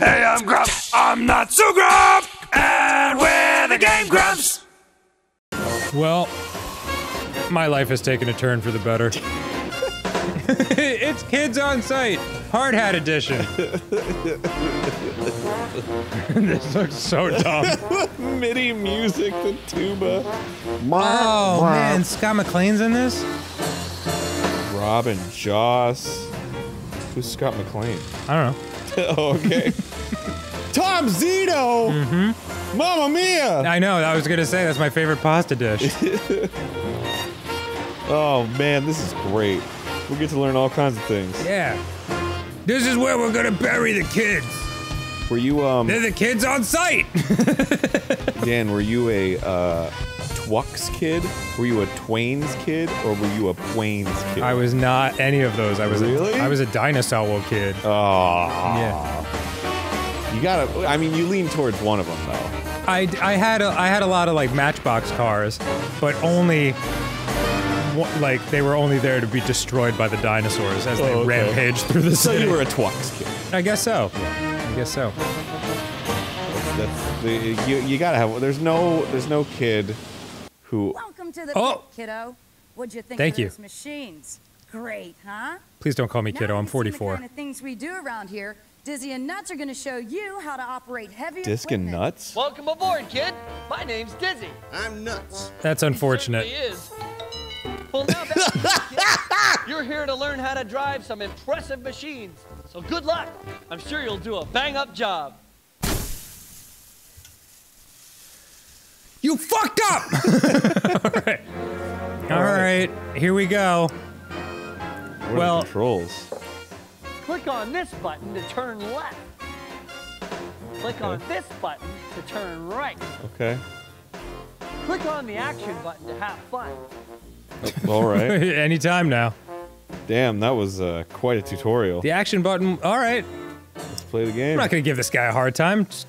Hey, I'm Grump, I'm not so Grump, and we're the Game Grumps! Well, my life has taken a turn for the better. It's Kids On Site, Hard Hat Edition. This looks so dumb. MIDI music, the tuba. Oh, man, Scott McClain's in this? Robin Joss. Who's Scott McClain? I don't know. Oh, okay. Tom Zito! Mm-hmm. Mamma mia! I know, I was gonna say, that's my favorite pasta dish. Oh, man, this is great. We get to learn all kinds of things. Yeah. This is where we're gonna bury the kids. Were you, They're the kids on site! Dan, were you a, Twux kid? Were you a Twain's kid? Or were you a Plains kid? I was not any of those. I was really? I was a dinosaur kid. Oh. Yeah. You gotta, I mean, you lean towards one of them, though. I had a lot of, like, Matchbox cars, but only, like, they were only there to be destroyed by the dinosaurs as they rampaged through the city. So you were a Twux kid. I guess so. Yeah. I guess so. That's the, you gotta have, there's no kid who... Welcome to the pit, kiddo. What'd you think of these machines? Great, huh? Please don't call me kiddo. I'm 44. The kind of things we do around here. Dizzy and Nuts are going to show you how to operate heavy equipment. And Nuts? Welcome aboard, kid. My name's Dizzy. I'm Nuts. That's unfortunate. He certainly is. Well, now that you're here to learn how to drive some impressive machines. So good luck. I'm sure you'll do a bang-up job. You fucked up! Alright. Alright, here we go. What are the controls? Click on this button to turn left. Click on this button to turn right. Okay. Click on the action button to have fun. Oh, alright. Anytime now. Damn, that was quite a tutorial. The action button, alright. Let's play the game. I'm not gonna give this guy a hard time. Just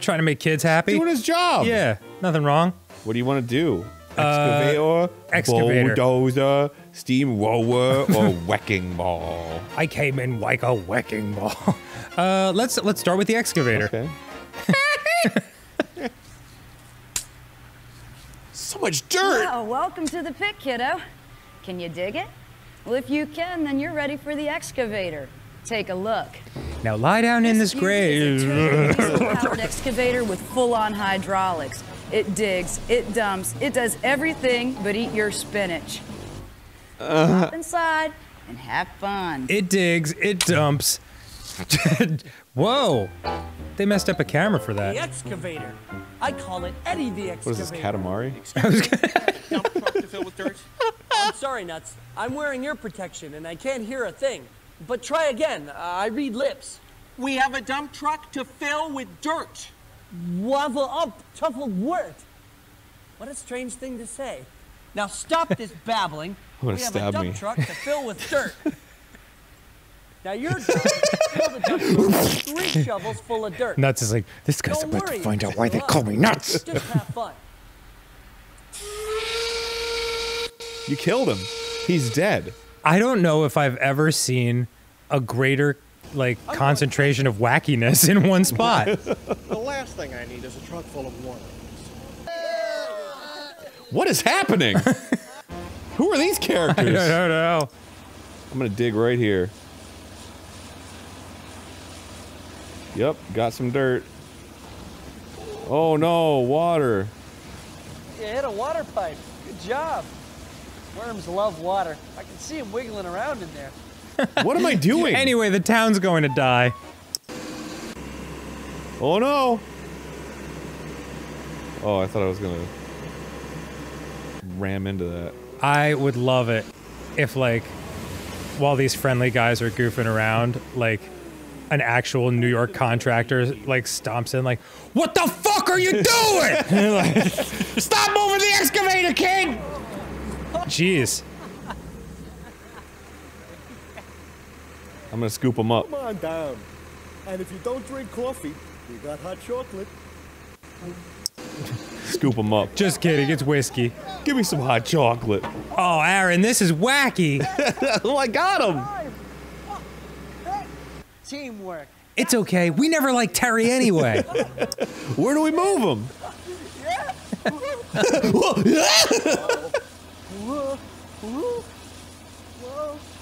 trying to make kids happy. He's doing his job! Yeah. Nothing wrong. What do you want to do? Excavator, bulldozer, steamroller, or wrecking ball? I came in like a wrecking ball. Let's start with the excavator. Okay. So much dirt! Well, welcome to the pit, kiddo. Can you dig it? Well, if you can, then you're ready for the excavator. Take a look. Now lie down in this grave. Powered excavator with full-on hydraulics. It digs, it dumps, it does everything but eat your spinach. Hop inside and have fun. It digs, it dumps. Whoa! They messed up a camera for that. The excavator. I call it Eddie the excavator. What is this, Katamari? Dump truck to fill with dirt. I'm sorry, Nuts. I'm wearing ear protection and I can't hear a thing. But try again. I read lips. We have a dump truck to fill with dirt. Waffle up, tuffled word. What a strange thing to say. Now stop this babbling. We have a dump truck to fill with dirt. Now your job is to fill the dump truck with 3 shovels full of dirt. Nuts is like, this guy's about to find out why they call me Nuts. Just have fun. You killed him. He's dead. I don't know if I've ever seen a greater, like, concentration of wackiness in one spot. The last thing I need is a truck full of warnings. What is happening? Who are these characters? I don't know. I'm gonna dig right here. Yep, got some dirt. Oh no, water. You hit a water pipe. Good job. Worms love water. I can see him wiggling around in there. What am I doing? Anyway, the town's going to die. Oh no! Oh, I thought I was gonna ram into that. I would love it if, like, while these friendly guys are goofing around, like, an actual New York contractor, like, stomps in, like, what the fuck are you doing? Like, stop moving the excavator, kid! Jeez. I'm gonna scoop them up. Come on down. And if you don't drink coffee, we got hot chocolate. Scoop them up. Just kidding, it's whiskey. Give me some hot chocolate. Oh, Aaron, this is wacky. Oh, I got him. Teamwork. It's okay. We never liked Terry anyway. Where do we move him?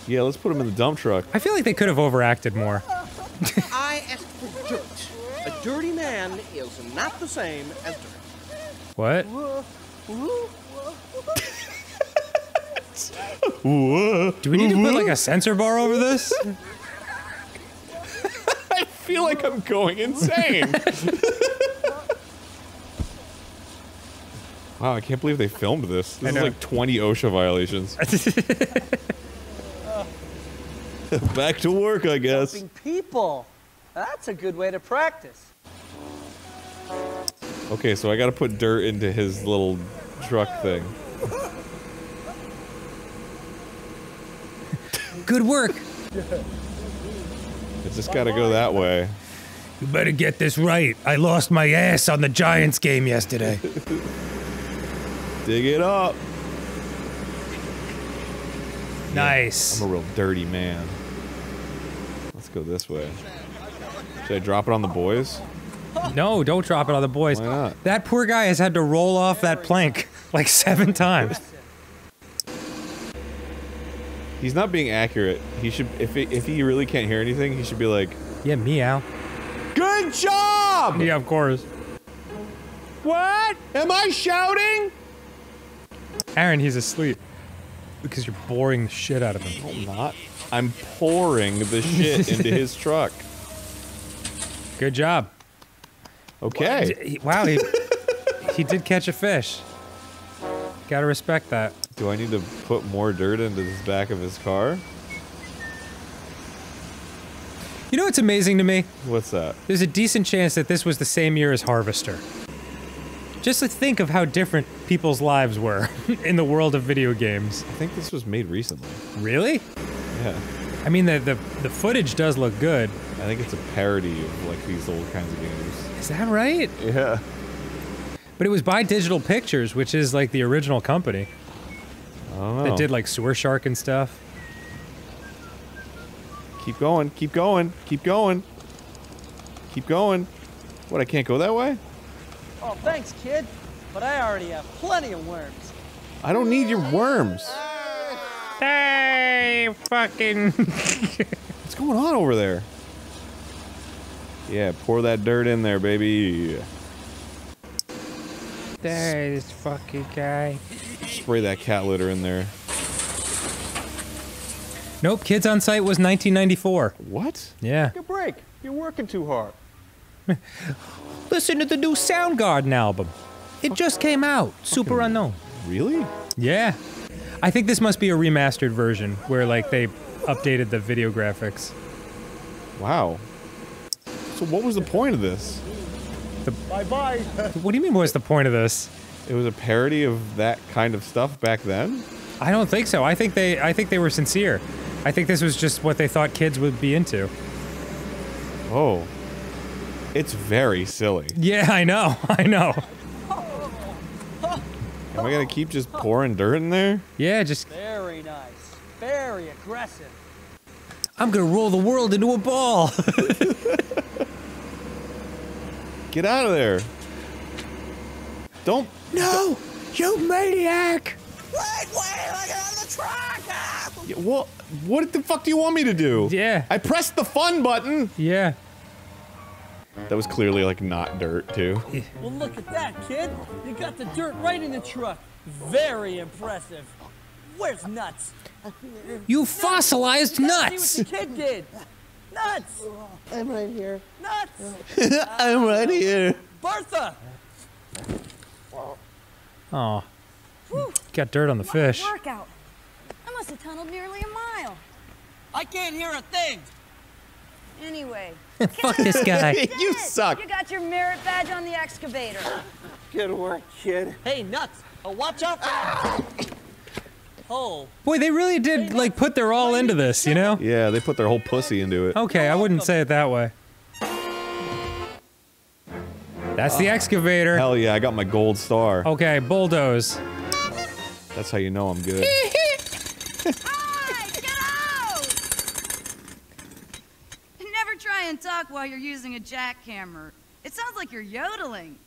Yeah, let's put him in the dump truck. I feel like they could have overacted more. I asked for dirt. A dirty man is not the same as dirt. What? Do we need to put like a censor bar over this? I feel like I'm going insane. Wow, I can't believe they filmed this. This is like 20 OSHA violations. Back to work, I guess. Helping people. That's a good way to practice. Okay, so I gotta put dirt into his little truck thing. Good work. It's just gotta go that way. You better get this right. I lost my ass on the Giants game yesterday. Dig it up. Nice. I'm a real dirty man. Let's go this way. Should I drop it on the boys? No, don't drop it on the boys. Why not? That poor guy has had to roll off that plank like 7 times. He's not being accurate. He should, if he really can't hear anything, he should be like, yeah, meow. Good job! Yeah, of course. What? Am I shouting? Aaron, he's asleep. Because you're boring the shit out of him. I'm not. I'm pouring the shit into his truck. Good job. Okay. Wow, he did catch a fish. Gotta respect that. Do I need to put more dirt into the back of his car? You know what's amazing to me? What's that? There's a decent chance that this was the same year as Harvester. Just to think of how different people's lives were in the world of video games. I think this was made recently. Really? Yeah. I mean, the footage does look good. I think it's a parody of, like, these old kinds of games. Is that right? Yeah. But it was by Digital Pictures, which is, like, the original company. I don't know. That did, like, Sewer Shark and stuff. Keep going, keep going, keep going. Keep going. What, I can't go that way? Oh, thanks, kid. But I already have plenty of worms. I don't need your worms. Hey, fucking... What's going on over there? Yeah, pour that dirt in there, baby. There, this fucking guy. Spray that cat litter in there. Nope, Kids on Site was 1994. What? Yeah. Take a break. You're working too hard. Listen to the new Soundgarden album. It just came out. Superunknown. Really? Yeah. I think this must be a remastered version where, like, they updated the video graphics. Wow. So what was the point of this? Bye-bye! What do you mean, what was the point of this? It was a parody of that kind of stuff back then? I don't think so. I think they were sincere. I think this was just what they thought kids would be into. Oh. It's very silly. Yeah, I know. I know. Am I gonna keep just pouring dirt in there? Yeah, just... Very nice. Very aggressive. I'm gonna roll the world into a ball! Get out of there! Don't! No! You maniac! Wait! I got on the truck! Ah! Yeah, well, what the fuck do you want me to do? Yeah. I pressed the fun button! Yeah. That was clearly, like, not dirt, too. Yeah. Well, look at that, kid! You got the dirt right in the truck! Very impressive! Where's Nuts? You fossilized Nuts! See what the kid did! Nuts! I'm right here. Nuts! I'm right here. Bertha! Oh. Whew. Got dirt on the fish. Workout. I must have tunneled nearly a mile. I can't hear a thing. Anyway. Fuck this guy. You suck. You got your merit badge on the excavator. Good work, kid. Hey, Nuts. Oh, watch out for that. Oh. Boy, they really did, like, put their all into this, you know? Yeah, they put their whole pussy into it. Okay, I wouldn't say it that way. That's the excavator. Hell yeah, I got my gold star. Okay, bulldoze. That's how you know I'm good. Hi, get out! Never try and talk while you're using a jackhammer. It sounds like you're yodeling.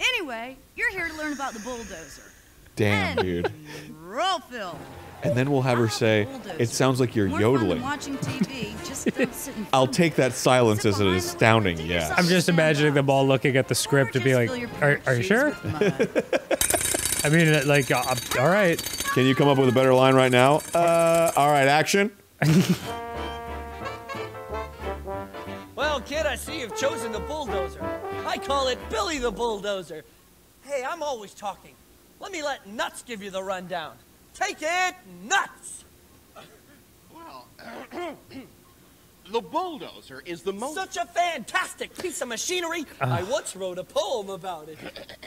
Anyway, you're here to learn about the bulldozer. Damn, dude. Roll film. And then we'll have her say, "It sounds like you're yodeling." Watching TV, just I'll take that silence as an astounding yes. I'm just imagining them all looking at the script and be like, "Are you sure?" I mean, like, all right. Can you come up with a better line right now? All right, action. Well, kid, I see you've chosen the bulldozer. I call it Billy the Bulldozer. Hey, I'm always talking. Let me let Nuts give you the rundown. Take it, Nuts! Well, the bulldozer is the most... Such a fantastic piece of machinery, I once wrote a poem about it.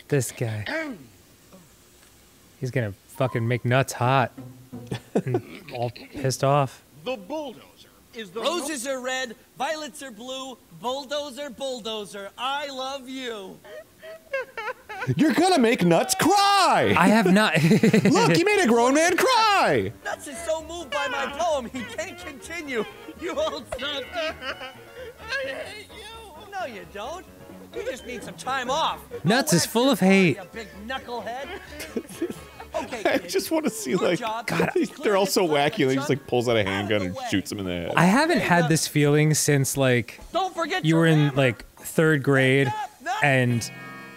This guy. He's gonna fucking make Nuts hot. All pissed off. The bulldozer is the... Roses are red, violets are blue, bulldozer, bulldozer, I love you. You're gonna make Nuts cry! I have not. Look, you made a grown man cry! Nuts is so moved by my poem, he can't continue. You old son. I hate you. No, you don't. You just need some time off. Nuts is full of hate. You big knucklehead. Okay, kid. I just want to see, like, God, they're all so wacky, and he just, like, pulls out a handgun and shoots him in the head. I haven't had this feeling since, like, you were in, like, 3rd grade, and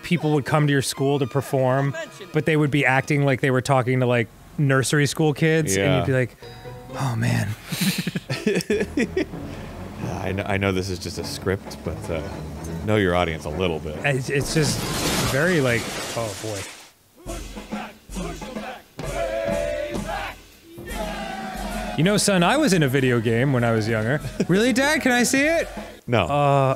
people would come to your school to perform, but they would be acting like they were talking to, like, nursery school kids, yeah. And you'd be like, oh, man. I know this is just a script, but know your audience a little bit. It's just very, like, oh, boy. You know, son, I was in a video game when I was younger. Really, Dad? Can I see it? No.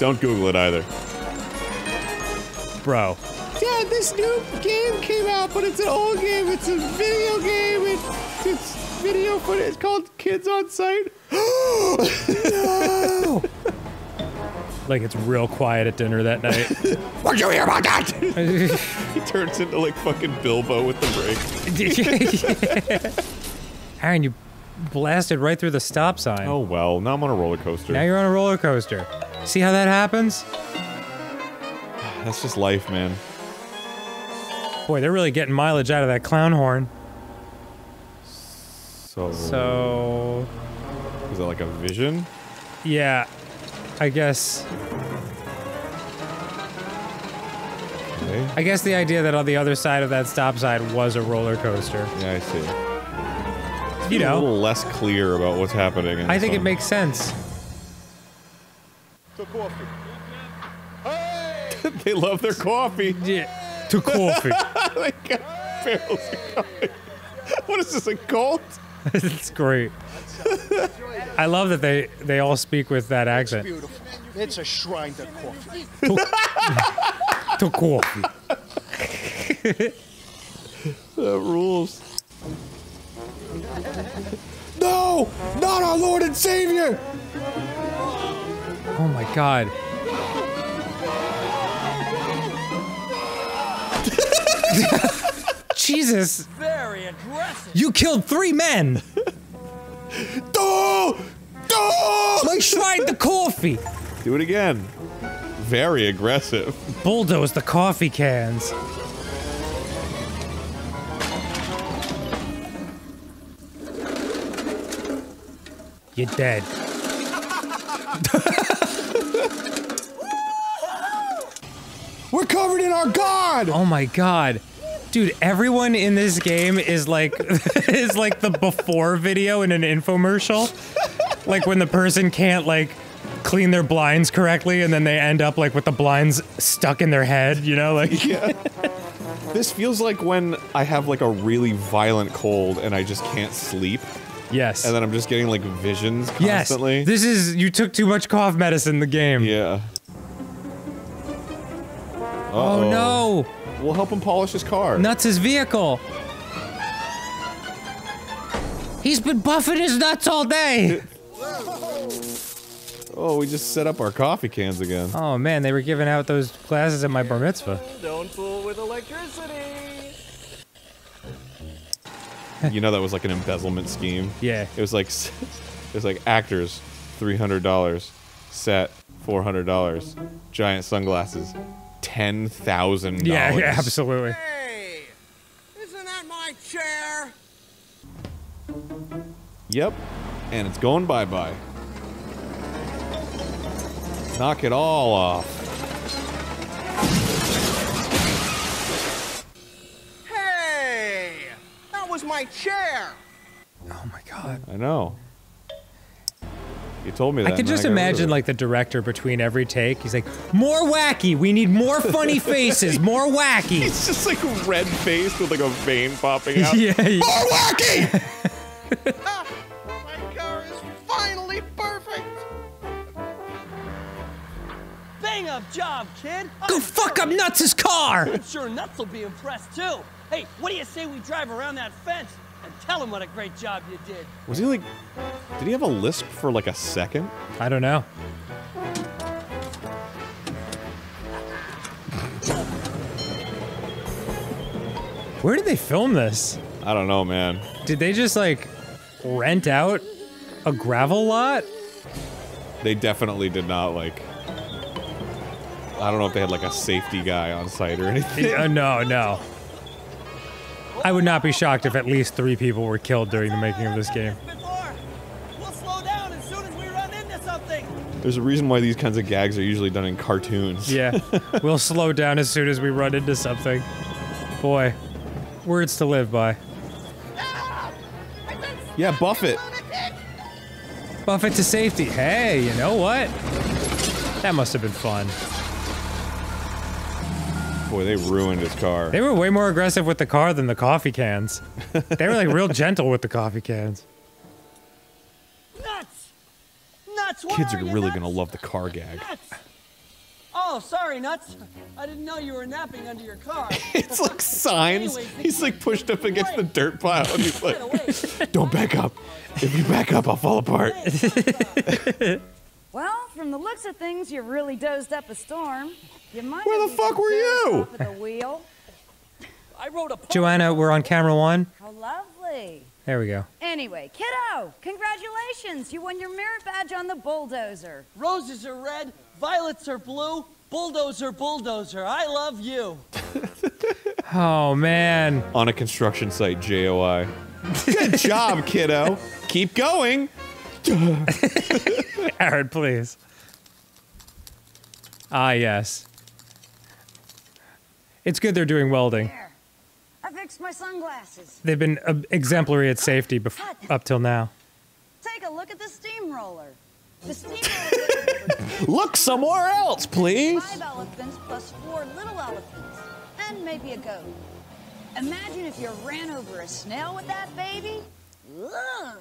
Don't Google it either. Bro. Dad, this new game came out, but it's an old game. It's a video game. It's video footage. It's called Kids On Site. No! Like, it's real quiet at dinner that night. What'd you hear about that? He turns into, like, fucking Bilbo with the brake. Aaron, you blasted right through the stop sign. Oh, well, now I'm on a roller coaster. Now you're on a roller coaster. See how that happens? That's just life, man. Boy, they're really getting mileage out of that clown horn. So... Is that like a vision? Yeah. I guess. Okay. I guess the idea that on the other side of that stop sign was a roller coaster. Yeah, I see. It's, you know, a little less clear about what's happening. I think it makes sense. To coffee. Hey! They love their coffee. Yeah. To coffee. They got barrels of coffee. What is this, a cult? It's great. I love that they all speak with that accent. It's beautiful. It's a shrine to coffee. To coffee. That rules. No! Not our Lord and Savior! Oh my God. Jesus. Very aggressive. You killed 3 men. Do! Do! They tried the coffee. Do it again. Very aggressive. Bulldoze the coffee cans. You're dead. We're covered in our God! Oh my God. Dude, everyone in this game is like the before video in an infomercial. Like when the person can't, like, clean their blinds correctly and then they end up, like, with the blinds stuck in their head, you know, like. Yeah. This feels like when I have, like, a really violent cold and I just can't sleep. Yes. And then I'm just getting, like, visions constantly. Yes. This is, you took too much cough medicine in the game. Yeah. Uh-oh. Oh no. We'll help him polish his car. Nuts his vehicle. He's been buffing his nuts all day. Oh, we just set up our coffee cans again. Oh man, they were giving out those glasses at my bar mitzvah. Don't fool with electricity. You know that was like an embezzlement scheme. Yeah. It was like actors, $300, set, $400, giant sunglasses, $10,000. Yeah, yeah, absolutely. Hey, isn't that my chair? Yep, and it's going bye-bye. Knock it all off. Hey! That was my chair! Oh my god. I know. You told me that. I could just imagine like the director between every take, he's like, more wacky! We need more funny faces! More wacky! He's just like red-faced with like a vein popping out. Yeah, yeah. More wacky! My car is finally perfect! Bang up job, kid! Go fuck up Nuts' car! I'm sure Nuts will be impressed too! Hey, what do you say we drive around that fence and tell him what a great job you did? Was he like... did he have a lisp for like a second? I don't know. Where did they film this? I don't know, man. Did they just like... rent out a gravel lot? They definitely did not like... I don't know if they had like a safety guy on site or anything. No, no. I would not be shocked if at least 3 people were killed during the making of this game. We'll slow down as soon as we run into something. There's a reason why these kinds of gags are usually done in cartoons. Yeah, we'll slow down as soon as we run into something. Boy, words to live by. Yeah, Buffett. Buffett to safety. Hey, you know what? That must have been fun. Boy, they ruined his car. They were way more aggressive with the car than the coffee cans. They were like real gentle with the coffee cans. Nuts! Nuts! Kids are really gonna love the car gag. Nuts! Oh, sorry, Nuts. I didn't know you were napping under your car. It's like signs. Anyways, he's like pushed up against the dirt pile and he's like, don't back up. If you back up, I'll fall apart. Well, from the looks of things, you really dozed up a storm. You might where the fuck were you? The wheel. I rode a Joanna, we're on camera 1. How lovely. There we go. Anyway, kiddo, congratulations. You won your merit badge on the bulldozer. Roses are red. Violets are blue, bulldozer, bulldozer, I love you. Oh, man. On a construction site, JOI. Good job, kiddo. Keep going. Aaron, please. Ah, yes. It's good they're doing welding. There. I fixed my sunglasses. They've been exemplary at safety up till now. Take a look at the steamroller. The steamroller... Look somewhere else, please. 5 elephants plus 4 little elephants, and maybe a goat. Imagine if you ran over a snail with that baby. Ugh.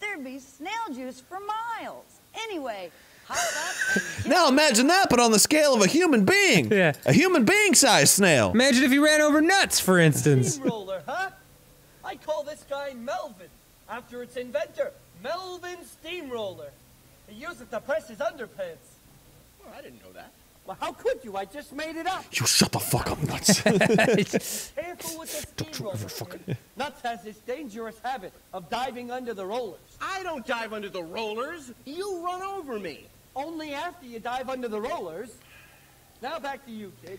There'd be snail juice for miles. Anyway, hop up. Now imagine that, but on the scale of a human being. Yeah. A human being-sized snail. Imagine if you ran over Nuts, for instance. Steamroller, huh? I call this guy Melvin, after its inventor, Melvin Steamroller. He used it to press his underpants. Well, I didn't know that. Well, how could you? I just made it up. You shut the fuck up, Nuts. Careful with the steamroller. Nuts has this dangerous habit of diving under the rollers. I don't dive under the rollers. You run over me. Only after you dive under the rollers. Now back to you, kid.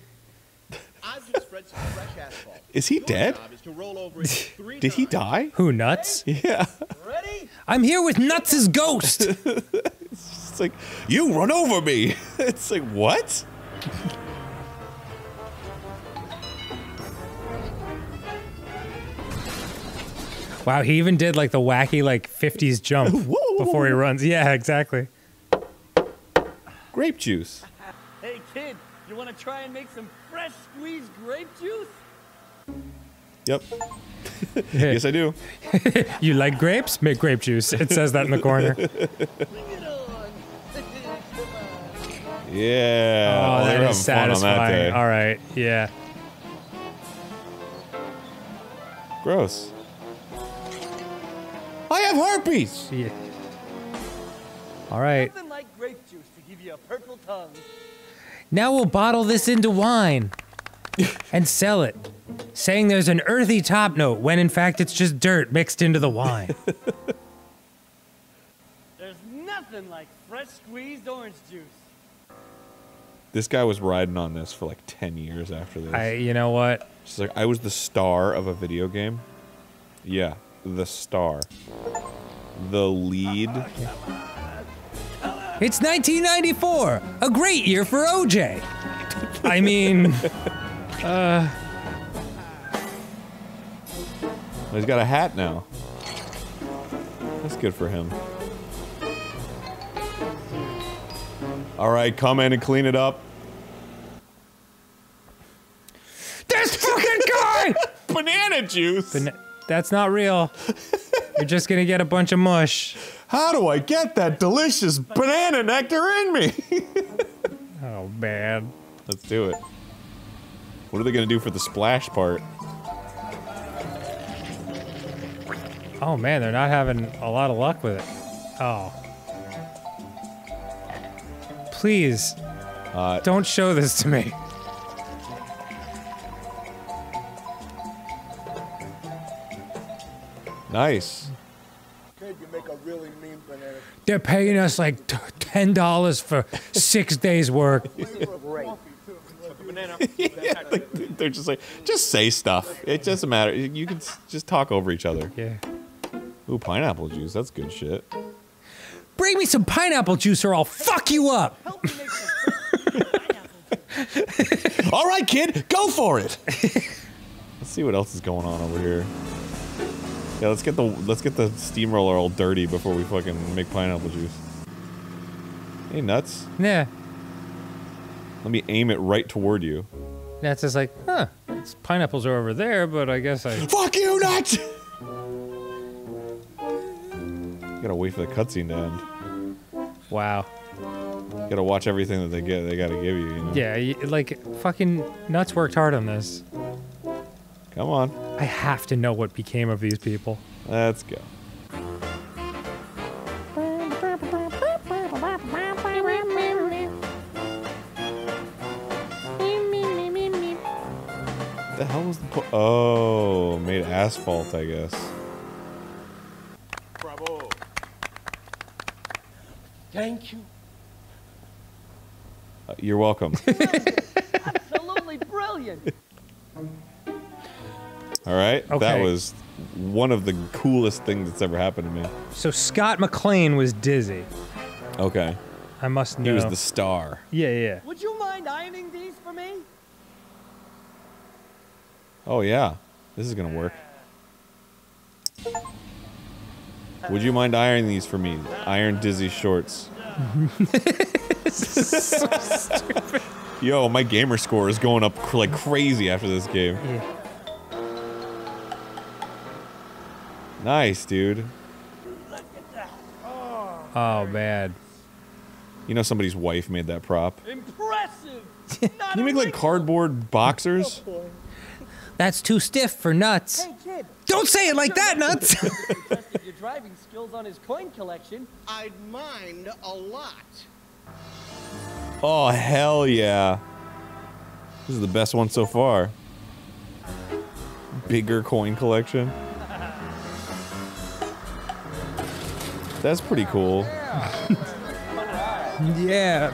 I've just spread some fresh asphalt. Is he dead? Is to roll over did he die? Who, Nuts? Yeah. Ready? I'm here with Nuts' ghost. It's just like, you run over me. It's like, what? Wow, he even did like the wacky like 50s jump before he runs. Yeah, exactly. Grape juice. Hey, kid. You want to try and make some fresh squeezed grape juice? Yep. Yes, I do. You like grapes? Make grape juice. It says that in the corner. Bring it on. Yeah. Oh, that is satisfying. All right. Yeah. Gross. I have herpes. Yeah. All right. Nothing like grape juice to give you a purple tongue. Now we'll bottle this into wine. and sell it, saying there's an earthy top note when in fact it's just dirt mixed into the wine. There's nothing like fresh squeezed orange juice. This guy was riding on this for like 10 years after this. You know what? She's like, I was the star of a video game. Yeah, the star. The lead. It's 1994, a great year for OJ. I mean, he's got a hat now. That's good for him. All right, come in and clean it up. This fucking guy! Banana juice. That's not real. You're just gonna get a bunch of mush. How do I get that delicious banana nectar in me? Oh man. Let's do it. What are they gonna do for the splash part? Oh man, they're not having a lot of luck with it. Oh. Please, don't show this to me. Nice. Could you make a really mean banana? They're paying us like $10 for 6 days' work. Yeah, like, they're just like, just say stuff. It doesn't matter. You can just talk over each other. Yeah. Ooh, pineapple juice. That's good shit. Bring me some pineapple juice or I'll fuck you up. All right, kid, go for it. Let's see what else is going on over here. Yeah, let's get the steamroller all dirty before we fucking make pineapple juice. Hey, Nuts. Yeah. Let me aim it right toward you. Nuts is like, huh, it's pineapples are over there, but I guess I... Fuck you, Nuts! You gotta wait for the cutscene to end. Wow. You gotta watch everything that they get. They gotta give you, you know? Yeah, like, fucking Nuts worked hard on this. Come on. I have to know what became of these people. Let's go. What the hell was the po- Oh, made asphalt, I guess. Bravo. Thank you. You're welcome. Absolutely brilliant. All right, okay. That was one of the coolest things that's ever happened to me. So Scott McClain was Dizzy. Okay. I must know. He was the star. Yeah, yeah. Would you mind ironing these for me? Oh yeah, this is gonna work. Would you mind ironing these for me? Iron Dizzy shorts. This is so stupid. Yo, my gamer score is going up like crazy after this game. Yeah. Nice, dude. Look at that. Oh, oh man. You know somebody's wife made that prop. Impressive! Can you make like cardboard boxers? Oh, that's too stiff for Nuts. Hey, kid. Don't say it like that, Nuts! Your driving skills on his coin collection. I'd mind a lot. Oh, hell yeah. This is the best one so far. Bigger coin collection. That's pretty cool. Yeah.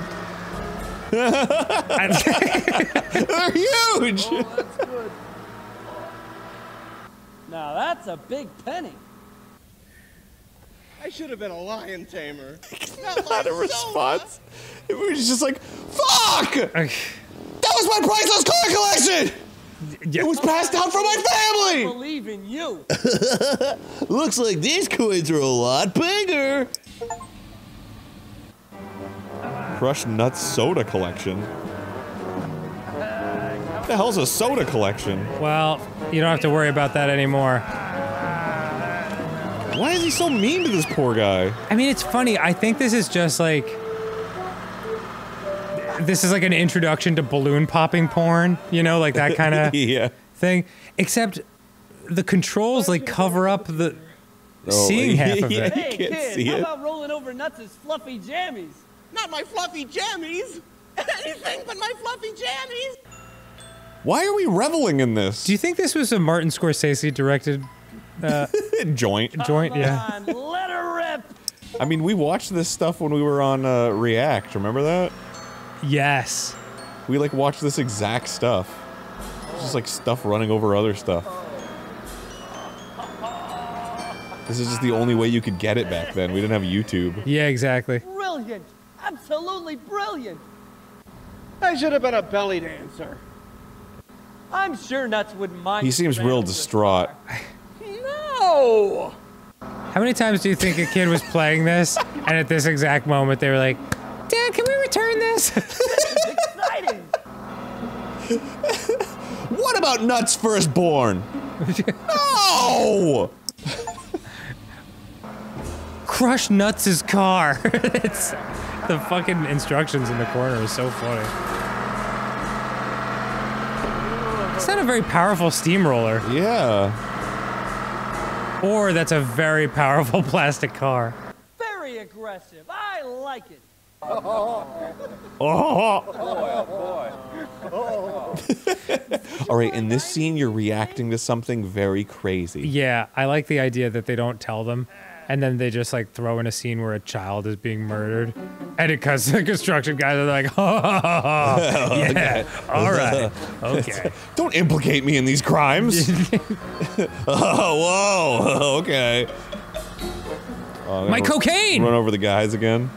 They're huge! Oh, that's good. Now that's a big penny. I should have been a lion tamer. Not like a response. It was just like, fuck! That was my priceless coin collection! Yeah. It was passed down from my family! I believe in you! Looks like these coins are a lot bigger! Crushed Nuts soda collection. What the hell's a soda collection? Well, you don't have to worry about that anymore. Why is he so mean to this poor guy? I mean, it's funny, I think this is just like... This is like an introduction to balloon popping porn, you know, like that kind of yeah. thing. Except the controls like cover up the seeing half of it. Hey, kid, how about rolling over Nuts' fluffy jammies? Not my fluffy jammies! Anything but my fluffy jammies! Why are we reveling in this? Do you think this was a Martin Scorsese directed joint? Come yeah. On, let her rip. I mean, we watched this stuff when we were on React. Remember that? Yes. We like watched this exact stuff. It's just like stuff running over other stuff. This is just the only way you could get it back then. We didn't have YouTube. Yeah, exactly. Brilliant. Absolutely brilliant. I should have been a belly dancer. I'm sure Nuts wouldn't mind. He seems real distraught. No! How many times do you think a kid was playing this, and at this exact moment they were like, Dad, can we return this? This is exciting! What about Nuts Firstborn? No! Crush Nuts' car. It's, the fucking instructions in the corner is so funny. It's not a very powerful steamroller. Yeah. Or that's a very powerful plastic car. Very aggressive. I like it. Oh, oh boy. Alright, in this scene you're reacting to something very crazy. Yeah, I like the idea that they don't tell them, and then they just like throw in a scene where a child is being murdered, and it cuts the construction guys are like, oh, yeah, alright, okay. Don't implicate me in these crimes! Oh, whoa, okay. Oh, my cocaine! Run over the guys again.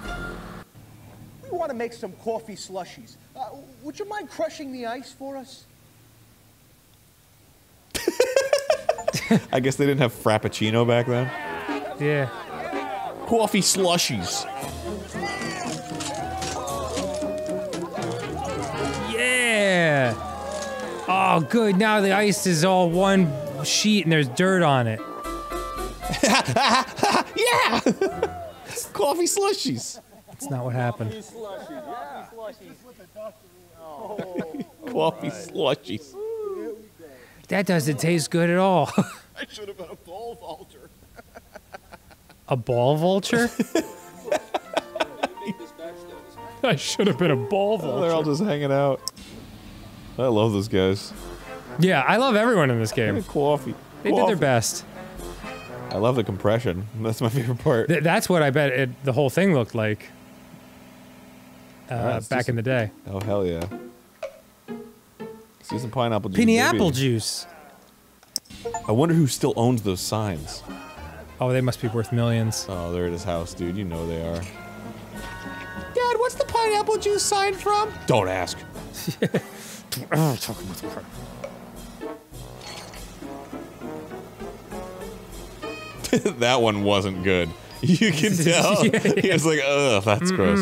We want to make some coffee slushies. Would you mind crushing the ice for us? I guess they didn't have Frappuccino back then. Yeah. Coffee slushies. Yeah. Oh, good. Now the ice is all one sheet and there's dirt on it. Yeah. Coffee slushies. That's not what happened. Coffee slushies. Yeah. Coffee slushies. That doesn't taste good at all. I should have been a ball vulture. A ball vulture? I should have been a ball vulture. Oh, they're all just hanging out. I love those guys. Yeah, I love everyone in this game. Coffee. They did their best. I love the compression. That's my favorite part. That's what I bet the whole thing looked like. Back in the day. Oh, hell yeah. Let's do some pineapple juice. Pineapple juice! I wonder who still owns those signs. Oh, they must be worth millions. Oh, they're at his house, dude. You know they are. Dad, what's the pineapple juice sign from? Don't ask. That one wasn't good. You can tell. He was like, ugh, that's gross.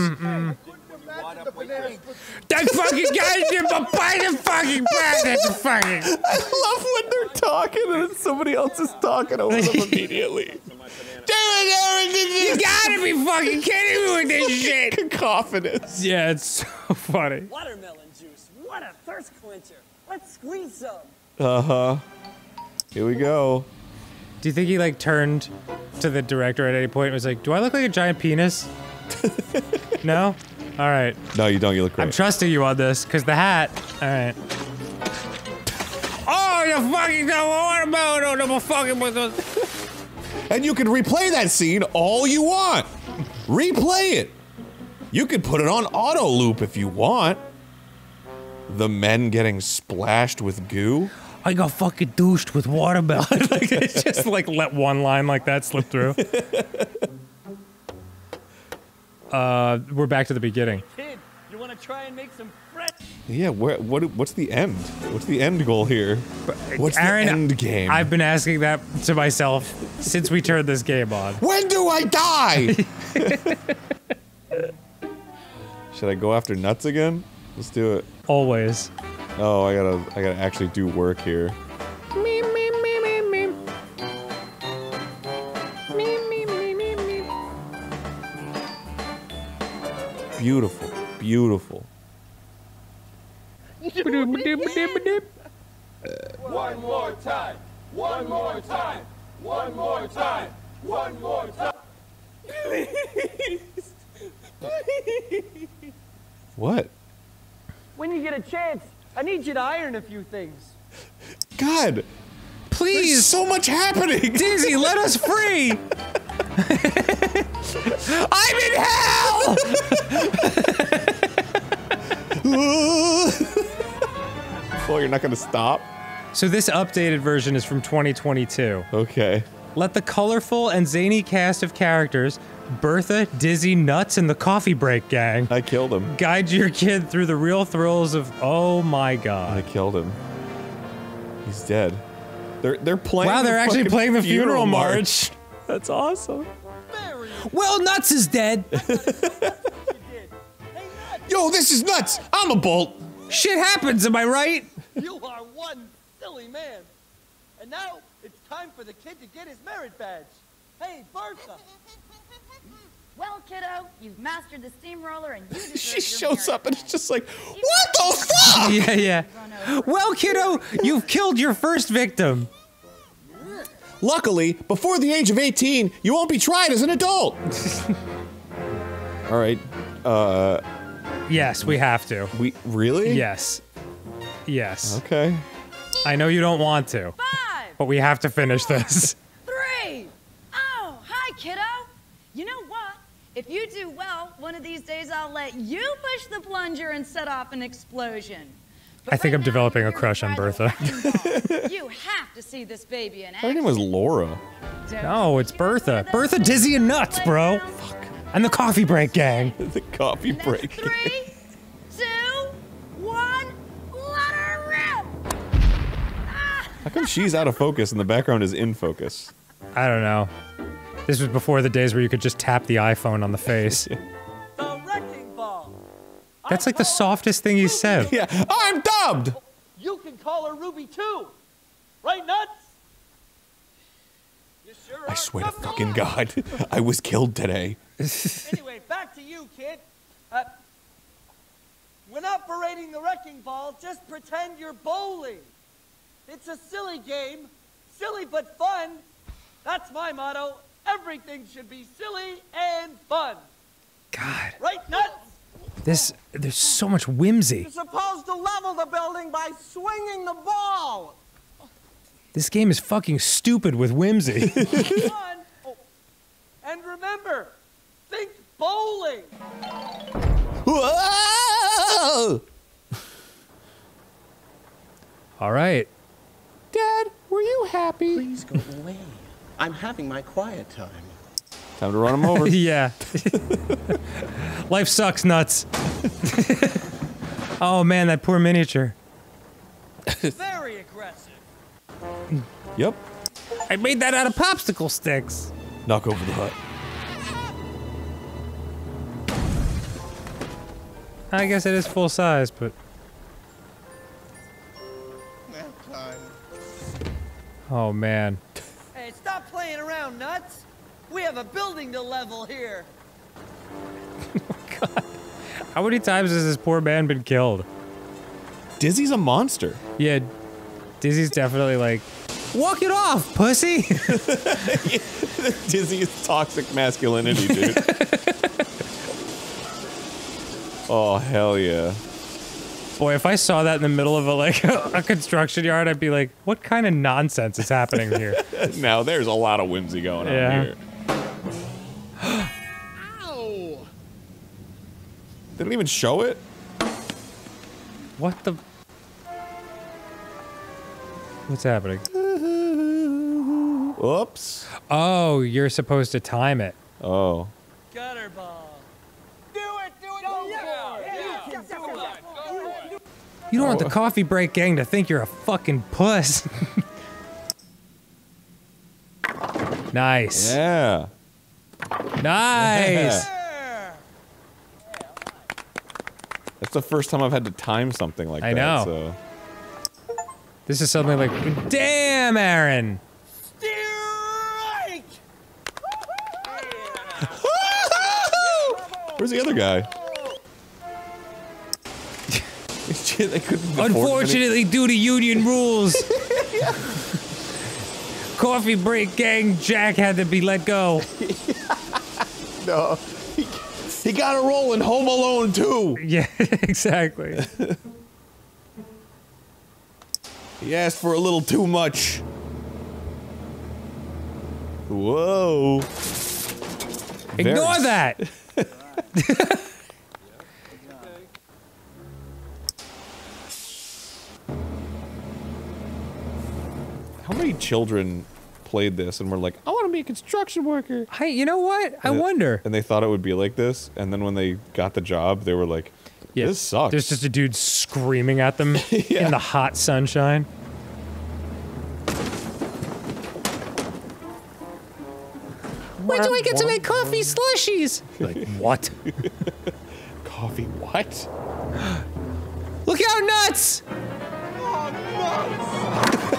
That fucking guy did a bite of fucking bread. That's fucking. I love when they're talking and somebody else is talking over them immediately. You gotta be fucking kidding me with this shit. Cacophonous. Yeah, it's so funny. Watermelon juice. What a thirst quencher. Let's squeeze some. Here we go. Do you think he like turned to the director at any point and was like, "Do I look like a giant penis?" No. All right. No, you don't. You look great. I'm trusting you on this, cause the hat. All right. Oh, you fucking watermelon! No, fucking with. And you can replay that scene all you want. Replay it. You could put it on auto loop if you want. The men getting splashed with goo. I got fucking douched with watermelon. Like, it's just like let one line like that slip through. We're back to the beginning. Kid, you want to try and make some fresh? Yeah, what's the end? What's the end goal here? What's Aaron, the end game? I've been asking that to myself since we turned this game on. When do I die? Should I go after Nuts again? Let's do it. Always. Oh, I gotta actually do work here. Beautiful, beautiful. One more time, one more time, one more time, one more time. Please, please. What? When you get a chance, I need you to iron a few things. God, please. There's so much happening. Dizzy, let us free. I'm in hell. Well, you're not going to stop. So this updated version is from 2022. Okay. Let the colorful and zany cast of characters, Bertha, Dizzy, Nuts, and the Coffee Break Gang. I killed him. Guide your kid through the real thrills of, oh my god. I killed him. He's dead. They're playing. Wow, they're actually playing the funeral march. That's awesome. Well, Nuts is dead. Yo, this is Nuts. I'm a bolt. Shit happens, am I right? You are one silly man. And now it's time for the kid to get his merit badge. Hey, Bertha. Well, kiddo, you've mastered the steamroller and you She shows up and it's just like, what the fuck? Yeah, yeah. Well, kiddo, you've killed your first victim. Luckily, before the age of 18, you won't be tried as an adult. All right. Yes, we have to. We really? Yes. Yes. Okay. I know you don't want to. 5. But we have to finish this. 3. Oh, hi, kiddo. You know what? If you do well, one of these days I'll let you push the plunger and set off an explosion. But I think I'm developing a crush on Bertha. You have to see this baby in action. Her name was Laura. No, it's Bertha. Bertha, Dizzy, and Nuts, bro. Fuck. And the Coffee Break Gang. The Coffee Break Gang. 3, 2, 1, let her rip! How come she's out of focus and the background is in focus? I don't know. This was before the days where you could just tap the iPhone on the face. The wrecking ball. That's like the softest thing you said. Yeah, I'm dubbed! You can call her Ruby too! Right, Nuts? You sure are. I swear to fucking God, I was killed today. Anyway, back to you, kid. When operating the wrecking ball, just pretend you're bowling. It's a silly game. Silly but fun. That's my motto. Everything should be silly and fun. God. Right, Nuts? There's so much whimsy. You're supposed to level the building by swinging the ball. This game is fucking stupid with whimsy. Fun. Oh. And remember, think bowling. Whoa! All right. Dad, were you happy? Please go away. I'm having my quiet time. Time to run him over. Yeah. Life sucks, Nuts. Oh man, that poor miniature. Very aggressive. Yep. I made that out of popsicle sticks. Knock over the hut. I guess it is full size, but. Oh man. Hey, stop playing around, Nuts. We have a building to level here. Oh God. How many times has this poor man been killed? Dizzy's a monster. Yeah. Dizzy's definitely like, walk it off, pussy. Dizzy is toxic masculinity, dude. Oh, hell yeah. Boy, if I saw that in the middle of a, like, a construction yard, I'd be like, what kind of nonsense is happening here? Now, there's a lot of whimsy going on here. Ow! They didn't even show it? What the... What's happening? Oops. Oh, you're supposed to time it. Oh. Gutter ball. You don't want the Coffee Break Gang to think you're a fucking puss. Nice. Yeah. Nice. Yeah. That's the first time I've had to time something like that. I know. So. This is something like, damn, Aaron. Strike! Where's the other guy? They couldn't. Unfortunately, due to union rules, Coffee Break Gang Jack had to be let go. No, he got a role in Home Alone 2. Yeah, exactly. He asked for a little too much. Whoa. Ignore that! How many children played this and were like, I want to be a construction worker? Hey, you know what? I wonder. And they thought it would be like this, and then when they got the job, they were like, this sucks. There's just a dude screaming at them in the hot sunshine. When do I get to make coffee slushies? Like, what? Coffee what? Look out, Nuts! Oh,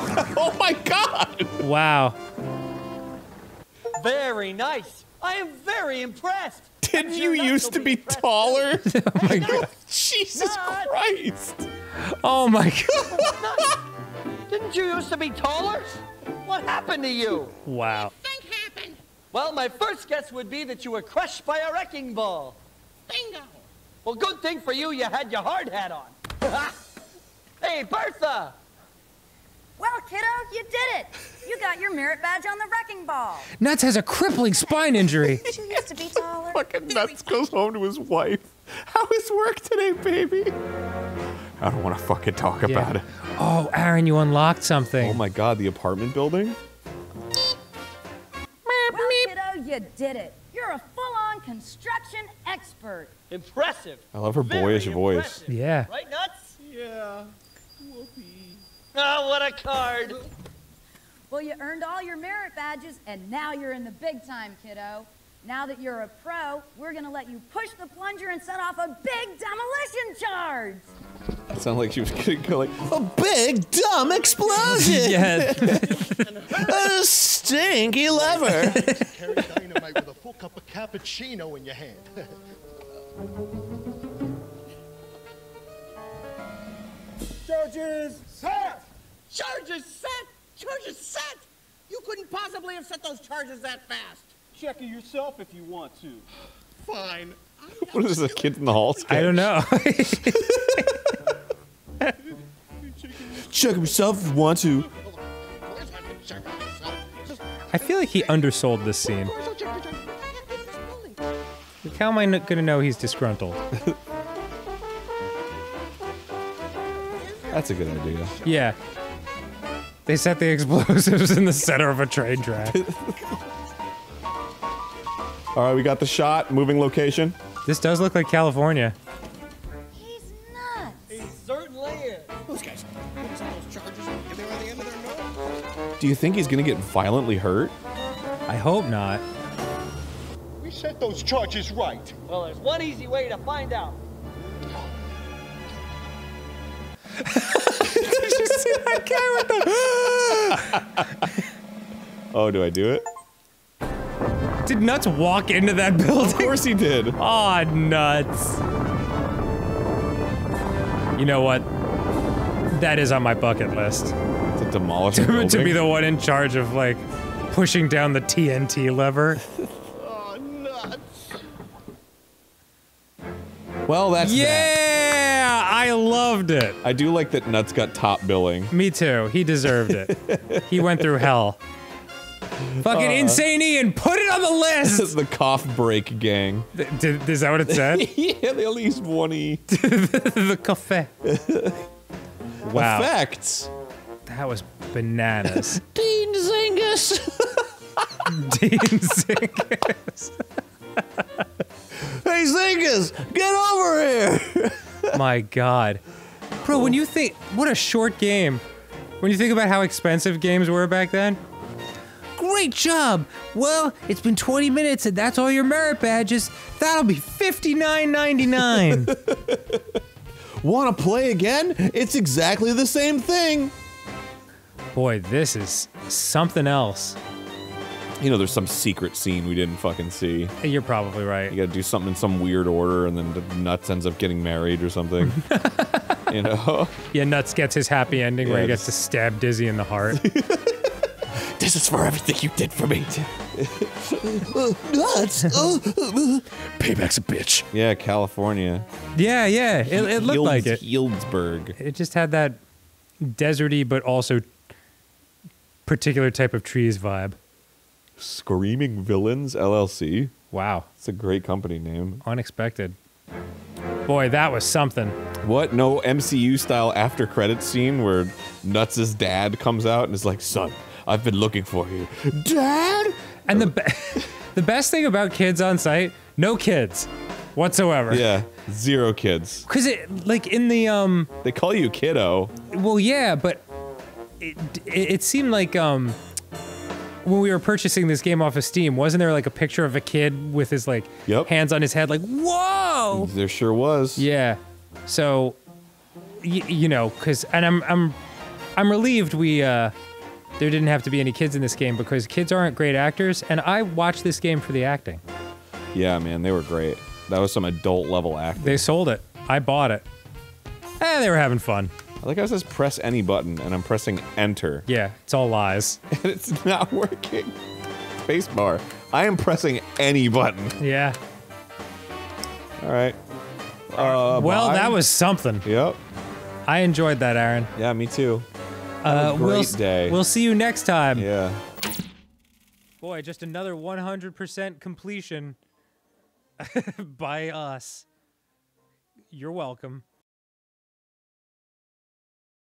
Nuts! Oh my god! Wow. Very nice. I am very impressed. Did you used to be taller? Oh my god. Jesus Christ! Oh my god. Didn't you used to be taller? What happened to you? Wow. Well, my first guess would be that you were crushed by a wrecking ball. Bingo! Well, good thing for you, you had your hard hat on. Hey, Bertha! Well, kiddo, you did it! You got your merit badge on the wrecking ball. Nuts has a crippling spine injury. She used to be taller. Fucking Nuts goes home to his wife. How is work today, baby? I don't want to fucking talk about it. Oh, Aaron, you unlocked something. Oh my god, the apartment building? You did it. You're a full-on construction expert. Impressive. I love her boyish voice. Yeah. Right, Nuts? Yeah. Whoopee. Oh, what a card. Well, you earned all your merit badges, and now you're in the big time, kiddo. Now that you're a pro, we're going to let you push the plunger and set off a big demolition charge. That sounded like she was going to go like, a big dumb explosion! Yeah. A stinky lever! Carry dynamite with a full cup of cappuccino in your hand. Charges set! Charges set! Charges set! You couldn't possibly have set those charges that fast. Check it yourself if you want to. Fine. What is this, Kid in the Hall sketch? I don't know. Check yourself if you want to. I feel like he undersold this scene. Like, how am I not gonna know he's disgruntled? That's a good idea. Yeah. They set the explosives in the center of a train track. All right, we got the shot. Moving location. This does look like California. He's nuts. He certainly is. Those guys put us on those charges and they were at the end of their nose. Do you think he's gonna get violently hurt? I hope not. We set those charges right. Well, there's one easy way to find out. Did you see that guy with the? Oh, do I do it? Did Nuts walk into that building? Of course he did. Aw, Nuts. You know what? That is on my bucket list. To demolish a building? To be the one in charge of, like, pushing down the TNT lever. Oh, Nuts. Well, that's that. I loved it. I do like that Nuts got top billing. Me too. He deserved it. He went through hell. Fucking Insane Ian, put it on the list! This is the cough break gang. Is that what it said? Yeah, they only used one E. The cafe. Wow. Effects! That was bananas. Dean Zingus! Dean Zingus. Hey Zingus, get over here! My god. Bro, when you think- what a short game. When you think about how expensive games were back then. Great job! Well, it's been 20 minutes and that's all your merit badges. That'll be $59.99. Wanna play again? It's exactly the same thing! Boy, this is something else. You know there's some secret scene we didn't fucking see. You're probably right. You gotta do something in some weird order and then the Nuts ends up getting married or something. You know? Yeah, Nuts gets his happy ending where he gets to stab Dizzy in the heart. This is for everything you did for me. Nuts! Payback's a bitch. Yeah, California. Yeah, yeah. It looked like it. Healdsburg. It just had that deserty but also particular type of trees vibe. Screaming Villains, LLC. Wow. It's a great company name. Unexpected. Boy, that was something. What? No MCU-style after-credits scene where Nuts' dad comes out and is like, son, I've been looking for you. Dad? And the best thing about Kids on Site, no kids whatsoever. Yeah, zero kids. Because it, like, in the, They call you kiddo. Well, yeah, but it seemed like, when we were purchasing this game off of Steam, wasn't there like a picture of a kid with his like hands on his head, like whoa? There sure was. Yeah. So, you know, because I'm relieved we there didn't have to be any kids in this game because kids aren't great actors, and I watched this game for the acting. Yeah, man, they were great. That was some adult level acting. They sold it. I bought it. And they were having fun. I like how it says press any button, and I'm pressing enter. Yeah, it's all lies. And it's not working. Spacebar. I am pressing any button. Yeah. All right. Well, that was something. Yep. I enjoyed that, Aaron. Yeah, me too. Great day. We'll see you next time. Yeah. Boy, just another 100% completion by us. You're welcome.